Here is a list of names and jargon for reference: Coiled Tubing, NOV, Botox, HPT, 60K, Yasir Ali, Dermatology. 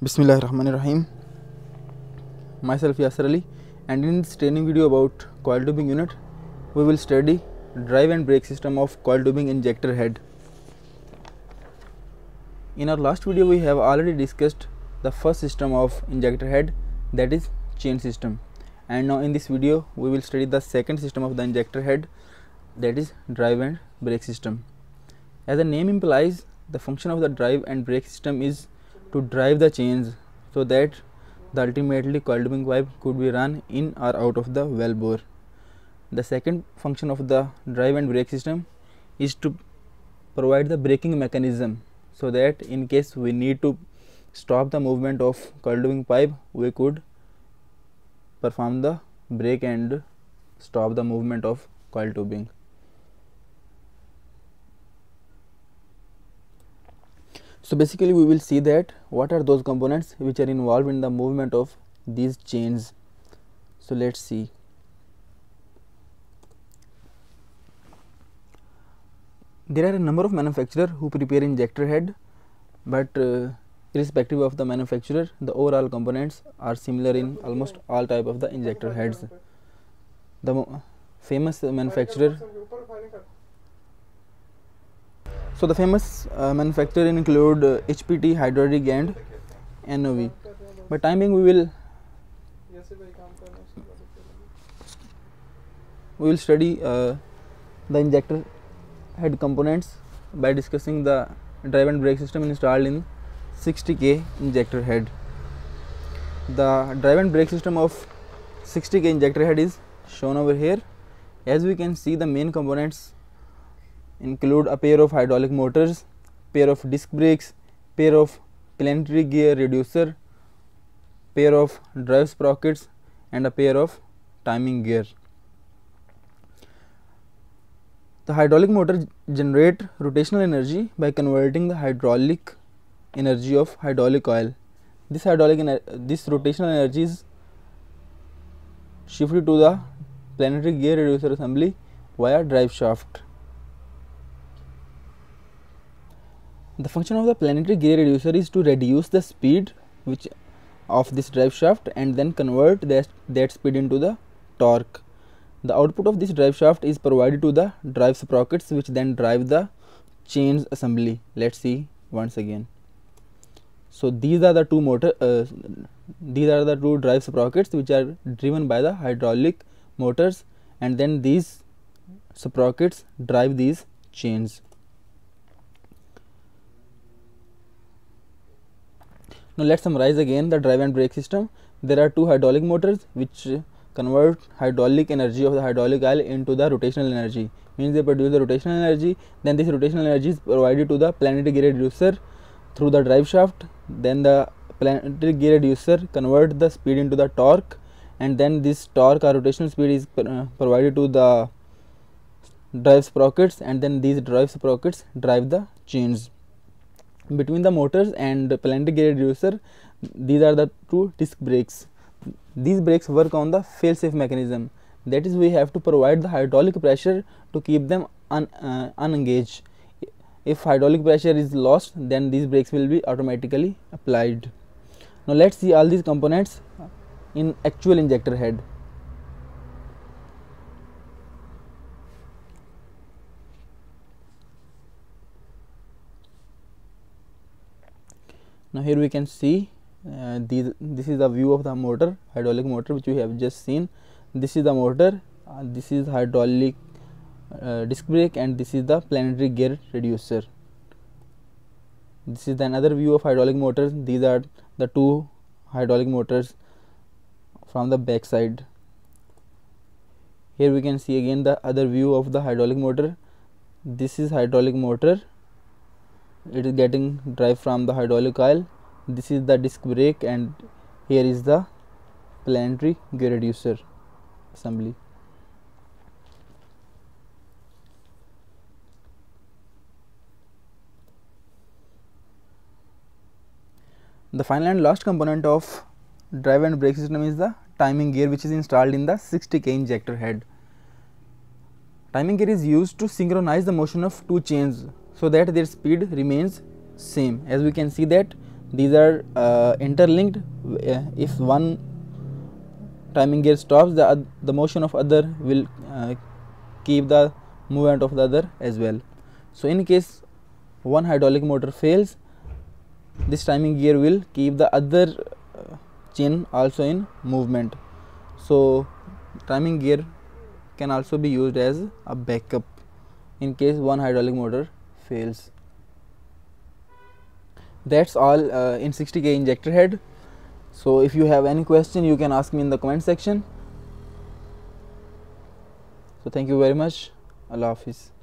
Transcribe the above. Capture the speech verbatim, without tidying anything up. Bismillahirrahmanirrahim. Myself Yasir Ali, and in this training video about coil tubing unit we will study drive and brake system of coil tubing injector head. In our last video we have already discussed the first system of injector head, that is chain system, and now in this video we will study the second system of the injector head, that is drive and brake system. As the name implies, the function of the drive and brake system is to drive the chains so that the ultimately coil tubing pipe could be run in or out of the well bore. The second function of the drive and brake system is to provide the braking mechanism so that in case we need to stop the movement of coil tubing pipe, we could perform the brake and stop the movement of coil tubing. So basically we will see that what are those components which are involved in the movement of these chains. So let's see. There are a number of manufacturers who prepare injector head, but uh, irrespective of the manufacturer, the overall components are similar in almost all type of the injector heads. The famous manufacturer So the famous uh, manufacturer include uh, H P T, hydraulic and N O V. By time being, we will we will study uh, the injector head components by discussing the drive and brake system installed in sixty K injector head. The drive and brake system of sixty K injector head is shown over here. As we can see, the main components include a pair of hydraulic motors, pair of disc brakes, pair of planetary gear reducer, pair of drive sprockets, and a pair of timing gear. The hydraulic motor generate rotational energy by converting the hydraulic energy of hydraulic oil. This hydraulic this rotational energy is shifted to the planetary gear reducer assembly via drive shaft. The function of the planetary gear reducer is to reduce the speed which of this drive shaft and then convert that, that speed into the torque. The output of this drive shaft is provided to the drive sprockets, which then drive the chains assembly. Let's see once again. So these are the two motor uh, these are the two drive sprockets which are driven by the hydraulic motors, and then these sprockets drive these chains. Now let's summarize again the drive and brake system. There are two hydraulic motors which convert hydraulic energy of the hydraulic oil into the rotational energy. Means they produce the rotational energy. Then this rotational energy is provided to the planetary gear reducer through the drive shaft. Then the planetary gear reducer converts the speed into the torque, and then this torque or rotational speed is uh, provided to the drive sprockets, and then these drive sprockets drive the chains. Between the motors and the planetary gear reducer, these are the two disc brakes. These brakes work on the fail-safe mechanism. That is, we have to provide the hydraulic pressure to keep them un, uh, unengaged. If hydraulic pressure is lost, then these brakes will be automatically applied. Now let's see all these components in actual injector head. Now here we can see uh, these, this is the view of the motor, hydraulic motor, which we have just seen. This is the motor, uh, this is hydraulic uh, disc brake, and this is the planetary gear reducer. This is the another view of hydraulic motors. These are the two hydraulic motors from the back side. Here we can see again the other view of the hydraulic motor. This is hydraulic motor. It is getting drive from the hydraulic oil. This is the disc brake, and here is the planetary gear reducer assembly. The final and last component of drive and brake system is the timing gear, which is installed in the sixty K injector head. Timing gear is used to synchronize the motion of two chains so that their speed remains same. As we can see that these are uh, interlinked. If one timing gear stops, the, the motion of other will uh, keep the movement of the other as well. So in case one hydraulic motor fails, this timing gear will keep the other uh, chain also in movement. So timing gear can also be used as a backup in case one hydraulic motor fails. That's all uh, in sixty K injector head. So if you have any question, you can ask me in the comment section. So thank you very much. Allah Hafiz.